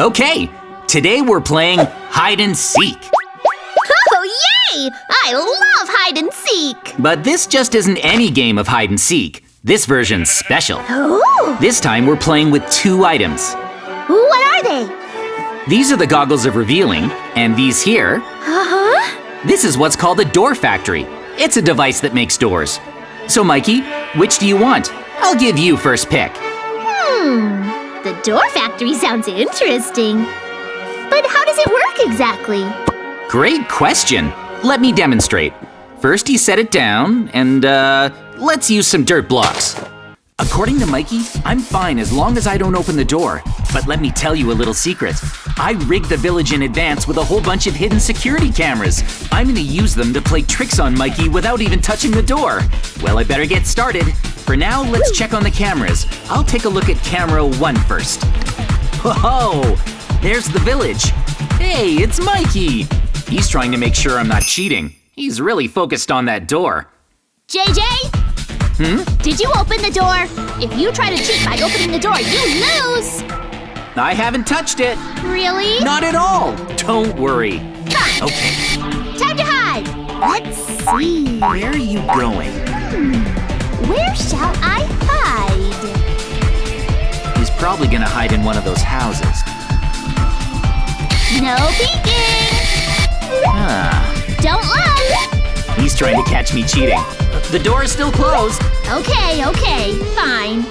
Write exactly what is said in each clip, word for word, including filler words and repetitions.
Okay, today we're playing hide and seek. Oh, yay! I love hide and seek! But this just isn't any game of hide and seek. This version's special. Ooh. This time we're playing with two items. What are they? These are the goggles of revealing, and these here. Uh-huh. This is what's called a door factory. It's a device that makes doors. So, Mikey, which do you want? I'll give you first pick. Hmm, the door factory sounds interesting. But how does it work exactly? Great question. Let me demonstrate. First, you set it down, and uh, let's use some dirt blocks. According to Mikey, I'm fine as long as I don't open the door. But let me tell you a little secret. I rigged the village in advance with a whole bunch of hidden security cameras. I'm gonna use them to play tricks on Mikey without even touching the door. Well, I better get started. For now, let's check on the cameras. I'll take a look at camera one first. Whoa, there's the village. Hey, it's Mikey. He's trying to make sure I'm not cheating. He's really focused on that door. J J? Hmm? Did you open the door? If you try to cheat by opening the door, you lose! I haven't touched it. Really? Not at all. Don't worry. Ha. Okay. Time to hide. Let's see. Where are you going? Hmm. Where shall I hide? He's probably gonna hide in one of those houses. No peeking. Ah. Don't look. He's trying to catch me cheating. The door is still closed. Okay, okay, fine.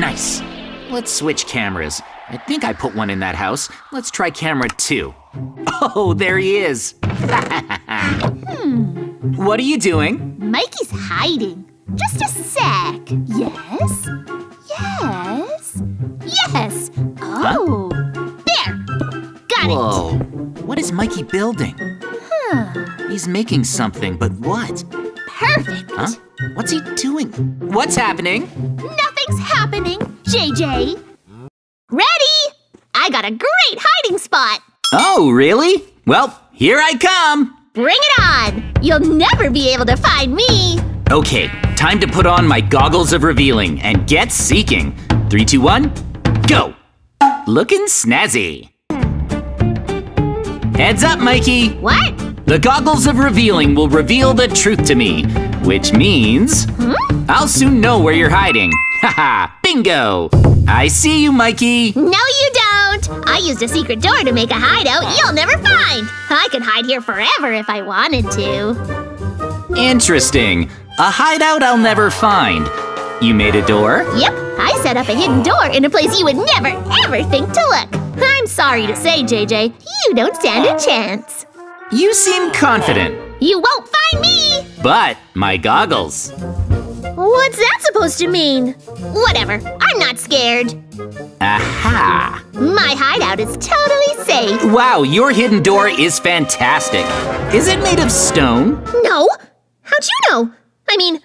Nice. Let's switch cameras. I think I put one in that house. Let's try camera two. Oh, there he is. hmm. What are you doing? Mikey's hiding. Just a sec. Yes. Yes. Yes. Oh. Huh? There. Got Whoa. it. Whoa. What is Mikey building? Huh. He's making something, but what? Perfect. Huh? What's he doing? What's happening? Nothing's happening, J J. Ready! I got a great hiding spot! Oh, really? Well, here I come! Bring it on! You'll never be able to find me! Okay, time to put on my goggles of revealing and get seeking. Three, two, one, go! Looking snazzy! Heads up, Mikey! What? The goggles of revealing will reveal the truth to me, which means hmm? I'll soon know where you're hiding. Haha, bingo! I see you, Mikey! No, you don't! I used a secret door to make a hideout you'll never find! I could hide here forever if I wanted to. Interesting. A hideout I'll never find. You made a door? Yep, I set up a hidden door in a place you would never, ever think to look. I'm sorry to say, J J, you don't stand a chance. You seem confident. You won't find me! But my goggles. What's that supposed to mean? Whatever, I'm not scared. Aha! My hideout is totally safe. Wow, your hidden door is fantastic. Is it made of stone? No. How'd you know? I mean…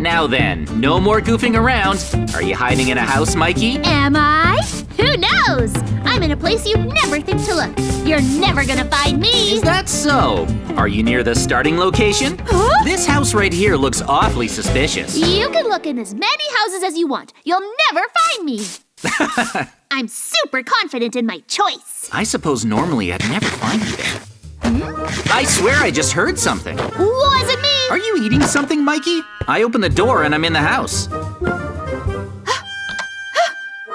Now then, no more goofing around. Are you hiding in a house, Mikey? Am I? Who knows? I'm in a place you'd never think to look. You're never gonna find me. Is that so? Are you near the starting location? Huh? This house right here looks awfully suspicious. You can look in as many houses as you want. You'll never find me. I'm super confident in my choice. I suppose normally I'd never find you there. Hmm? I swear I just heard something. Was it me? Are you eating something, Mikey? I opened the door and I'm in the house.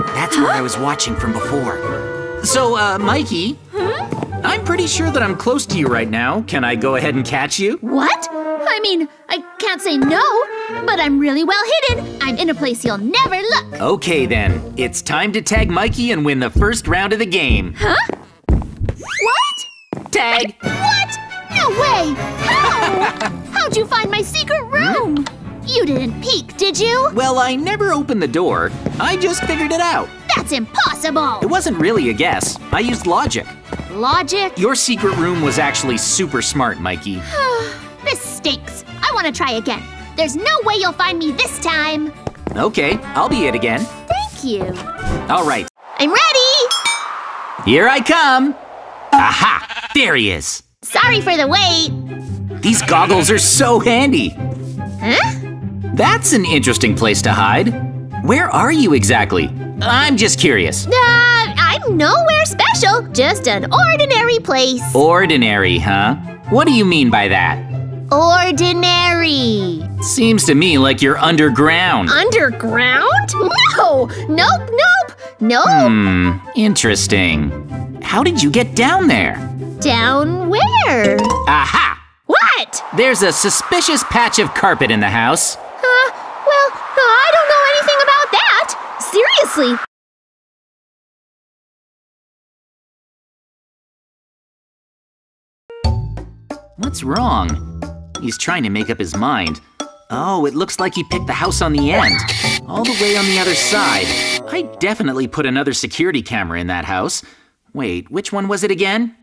That's what I was watching from before. So, uh, Mikey, huh? I'm pretty sure that I'm close to you right now. Can I go ahead and catch you? What? I mean, I can't say no, but I'm really well hidden. I'm in a place you'll never look. Okay, then. It's time to tag Mikey and win the first round of the game. Huh? What? Tag. What? No way! How? How'd you find my secret room? Hmm? You didn't peek, did you? Well, I never opened the door. I just figured it out. That's impossible! It wasn't really a guess. I used logic. Logic? Your secret room was actually super smart, Mikey. This stinks. I want to try again. There's no way you'll find me this time. Okay, I'll be it again. Thank you. All right. I'm ready! Here I come! Aha! There he is. Sorry for the wait. These goggles are so handy. Huh? That's an interesting place to hide. Where are you exactly? I'm just curious. Uh, I'm nowhere special, just an ordinary place. Ordinary, huh? What do you mean by that? Ordinary. Seems to me like you're underground. Underground? No! Nope, nope, nope. Hmm, interesting. How did you get down there? Down where? Aha! What? There's a suspicious patch of carpet in the house. Uh, well, I don't know anything about that. Seriously. What's wrong? He's trying to make up his mind. Oh, it looks like he picked the house on the end. All the way on the other side. I definitely put another security camera in that house. Wait, which one was it again?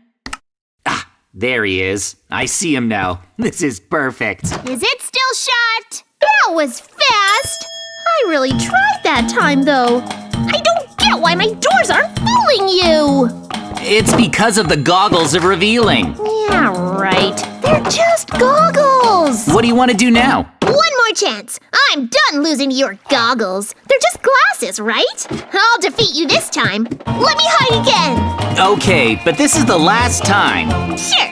Ah, there he is. I see him now. This is perfect. Is it still shut? That was fast. I really tried that time, though. I don't get why my doors aren't fooling you. It's because of the goggles of revealing. Yeah, right. They're just goggles. What do you want to do now? One more chance. I'm done losing your goggles. They're just glasses, right? I'll defeat you this time. Let me hide again. Okay, but this is the last time. Sure.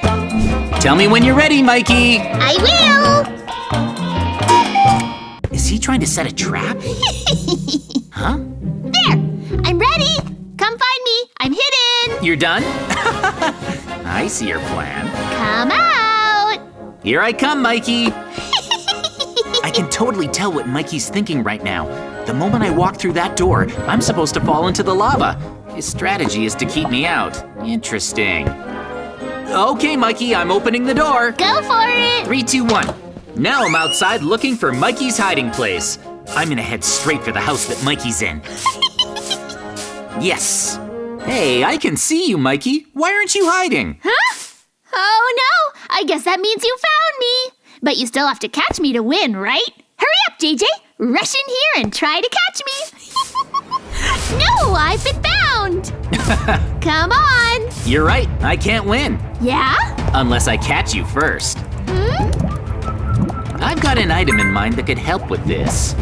Tell me when you're ready, Mikey. I will. Is he trying to set a trap? Huh? There. I'm ready. Come find me. I'm hidden. You're done? I see your plan. Come out! Here I come, Mikey! I can totally tell what Mikey's thinking right now. The moment I walk through that door, I'm supposed to fall into the lava. His strategy is to keep me out. Interesting. Okay, Mikey, I'm opening the door. Go for it! Three, two, one. Now I'm outside looking for Mikey's hiding place. I'm gonna head straight for the house that Mikey's in. Yes! Hey, I can see you, Mikey. Why aren't you hiding? Huh? Oh, no. I guess that means you found me. But you still have to catch me to win, right? Hurry up, J J. Rush in here and try to catch me. No, I've been found. Come on. You're right. I can't win. Yeah? Unless I catch you first. Hmm? I've got an item in mind that could help with this.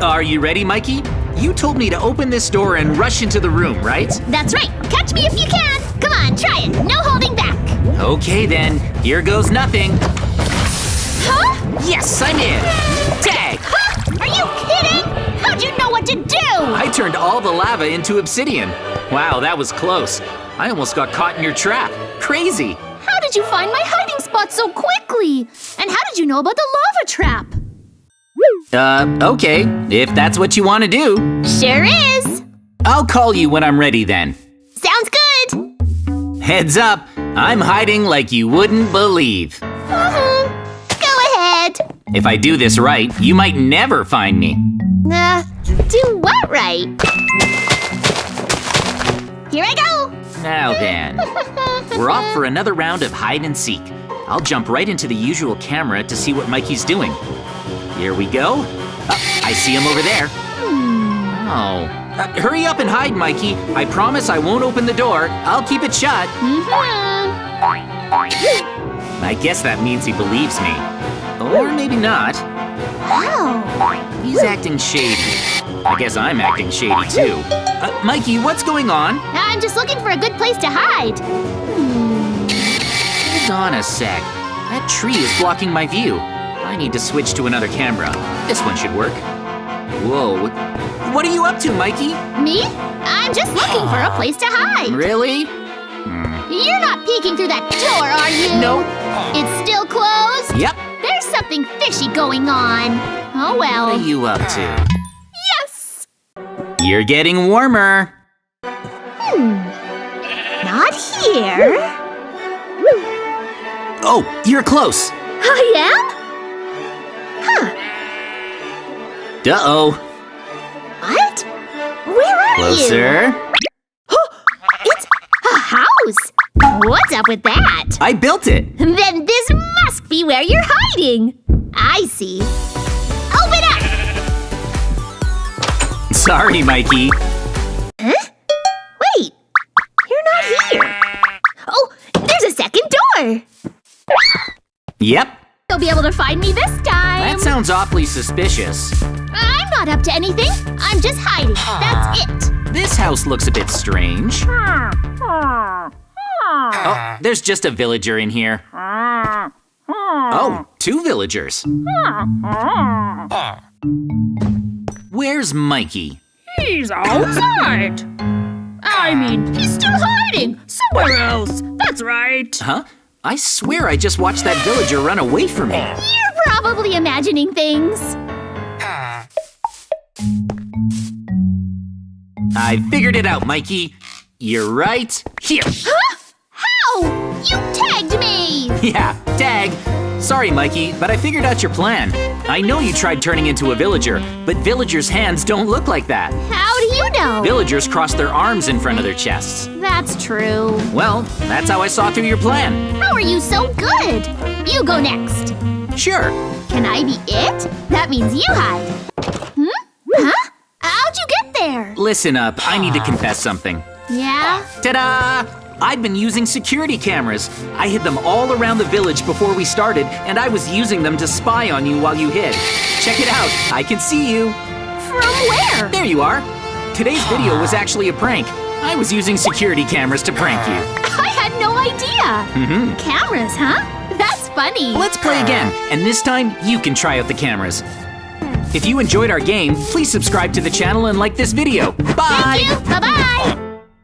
Are you ready, Mikey? You told me to open this door and rush into the room, right? That's right. Catch me if you can. Come on, try it. No holding back. Okay, then. Here goes nothing. Huh? Yes, I'm in. Tag. Huh? Are you kidding? How'd you know what to do? I turned all the lava into obsidian. Wow, that was close. I almost got caught in your trap. Crazy. How did you find my hiding spot so quickly? And how did you know about the lava trap? Uh, okay, if that's what you want to do. Sure is. I'll call you when I'm ready then. Sounds good. Heads up, I'm hiding like you wouldn't believe. Mm-hmm. Go ahead. If I do this right, you might never find me. Uh, do what right? Here I go. Now then. We're off for another round of hide and seek. I'll jump right into the usual camera to see what Mikey's doing. Here we go. Oh, I see him over there. Oh. Uh, hurry up and hide, Mikey. I promise I won't open the door. I'll keep it shut. Mm-hmm. I guess that means he believes me. Or maybe not. Oh. He's acting shady. I guess I'm acting shady, too. Uh, Mikey, what's going on? I'm just looking for a good place to hide. Hold on a sec. That tree is blocking my view. I need to switch to another camera. This one should work. Whoa. What are you up to, Mikey? Me? I'm just looking uh, for a place to hide. Really? Hmm. You're not peeking through that door, are you? No. It's still closed? Yep. There's something fishy going on. Oh, well. What are you up to? Yes! You're getting warmer. Hmm. Not here. Oh, you're close. I am? Huh. Uh-oh. What? Where are Closer. You? Closer. It's a house. What's up with that? I built it. Then this must be where you're hiding. I see. Open up! Sorry, Mikey. Huh? Wait. You're not here. Oh, there's a second door. Yep. You'll be able to find me this time. That sounds awfully suspicious. I'm not up to anything. I'm just hiding. That's it. This house looks a bit strange. there's just a villager in here. Oh, two villagers. Where's Mikey? He's outside. I mean, he's still hiding somewhere else. That's right. Huh? I swear I just watched that villager run away from me. You're probably imagining things. I figured it out, Mikey. You're right here. Huh? How? You tagged me! Yeah, tag. Sorry, Mikey, but I figured out your plan. I know you tried turning into a villager, but villagers' hands don't look like that. How do you know? Villagers cross their arms in front of their chests. That's true. Well, that's how I saw through your plan. How are you so good? You go next. Sure. Can I be it? That means you hide. Hmm? Huh? How'd you get there? Listen up, I need to confess something. Yeah? Ta-da! I'd been using security cameras. I hid them all around the village before we started, and I was using them to spy on you while you hid. Check it out, I can see you. From where? There you are. Today's video was actually a prank. I was using security cameras to prank you. I had no idea. Mm-hmm. Cameras, huh? That's funny. Let's play again, and this time you can try out the cameras. If you enjoyed our game, please subscribe to the channel and like this video. Bye! Thank you, bye-bye!